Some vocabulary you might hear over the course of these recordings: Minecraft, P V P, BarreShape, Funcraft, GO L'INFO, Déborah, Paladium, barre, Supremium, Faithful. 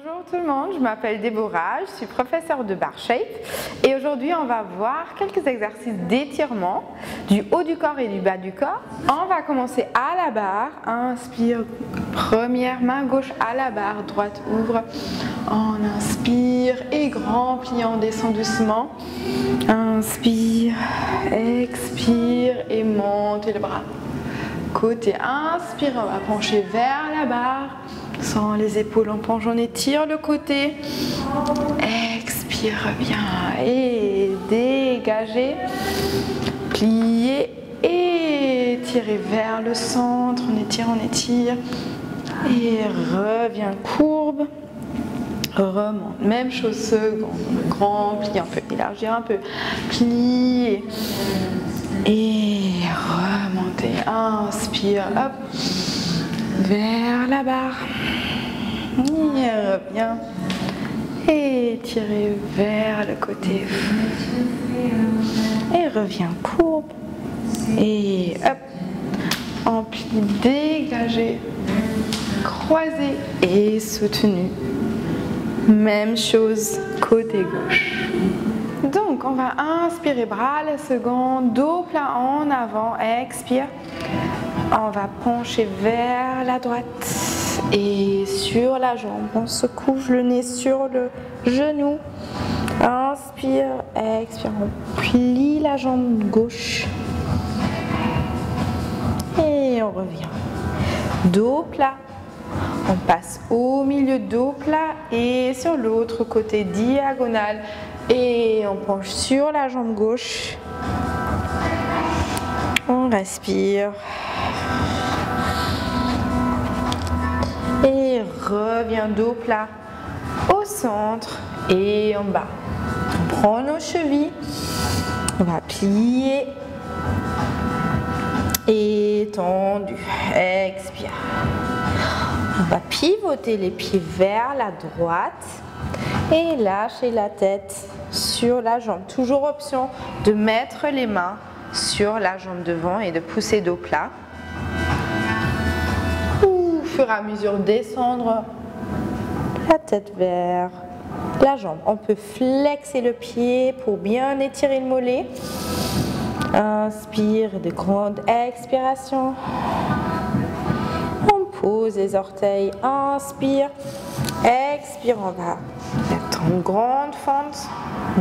Bonjour tout le monde, je m'appelle Déborah, je suis professeure de BarreShape et aujourd'hui on va voir quelques exercices d'étirement du haut du corps et du bas du corps. On va commencer à la barre, inspire, première main gauche à la barre, droite ouvre, on inspire et grand pli, on descend doucement, inspire, expire et montez le bras. Côté inspire, on va pencher vers la barre. Sans les épaules en penche, on étire le côté. Expire, bien et dégagez. Pliez et tirez vers le centre. On étire et revient courbe. Remonte. Même chose, second. Grand pli un peu, élargir un peu. Pliez et remontez. Inspire, hop. Vers la barre, et reviens, et tirez vers le côté, et reviens courbe, et hop, en pli, dégagez, croisez, et soutenu, même chose, côté gauche. Donc on va inspirer, bras la seconde, dos plat en avant, expire. On va pencher vers la droite et sur la jambe, on se couche le nez sur le genou. Inspire, expire, on plie la jambe gauche et on revient. Dos plat, on passe au milieu, dos plat et sur l'autre côté diagonale et on penche sur la jambe gauche. On respire. Et reviens dos plat au centre et en bas. On prend nos chevilles, on va plier et tendu. Expire. On va pivoter les pieds vers la droite et lâcher la tête sur la jambe. Toujours option de mettre les mains sur la jambe devant et de pousser dos plat. Au fur et à mesure descendre la tête vers la jambe. On peut flexer le pied pour bien étirer le mollet. Inspire, de grandes expirations. On pose les orteils, inspire, expire, on va mettre une grande fente.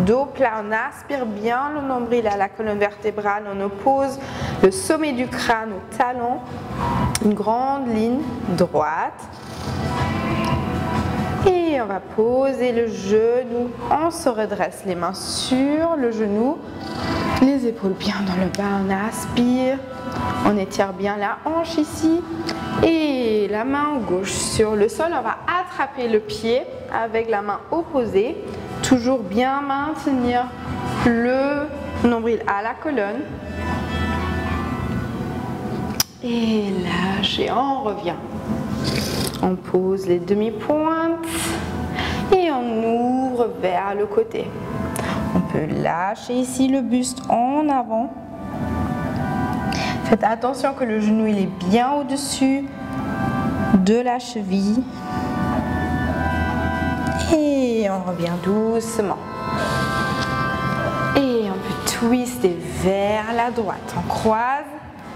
Dos plat, on aspire bien le nombril à la colonne vertébrale, on oppose le sommet du crâne au talon. Une grande ligne droite et on va poser le genou, on se redresse les mains sur le genou, les épaules bien dans le bas, on aspire, on étire bien la hanche ici et la main gauche sur le sol, on va attraper le pied avec la main opposée, toujours bien maintenir le nombril à la colonne. Et lâchez, on revient. On pose les demi-pointes et on ouvre vers le côté. On peut lâcher ici le buste en avant. Faites attention que le genou il est bien au-dessus de la cheville. Et on revient doucement. Et on peut twister vers la droite. On croise.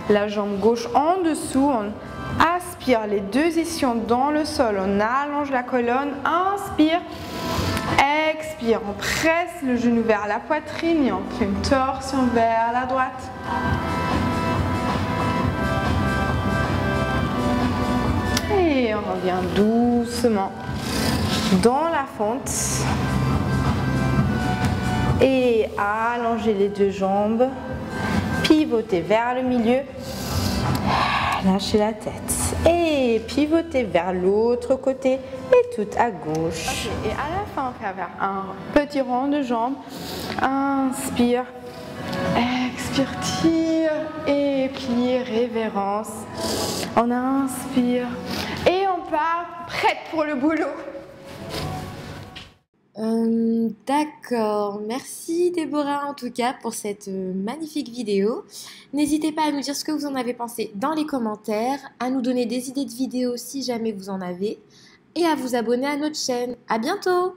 La jambe gauche en dessous, on aspire les deux ischions dans le sol, on allonge la colonne, inspire, expire, on presse le genou vers la poitrine et on fait une torsion vers la droite. Et on revient doucement dans la fente. Et allongez les deux jambes. Pivotez vers le milieu, lâchez la tête et pivotez vers l'autre côté et tout à gauche. Okay. Et à la fin, on va faire un petit rond de jambes. Inspire, expire, tire et plie, révérence. On inspire et on part prête pour le boulot. D'accord, merci Déborah en tout cas pour cette magnifique vidéo. N'hésitez pas à nous dire ce que vous en avez pensé dans les commentaires, à nous donner des idées de vidéos si jamais vous en avez, et à vous abonner à notre chaîne. À bientôt!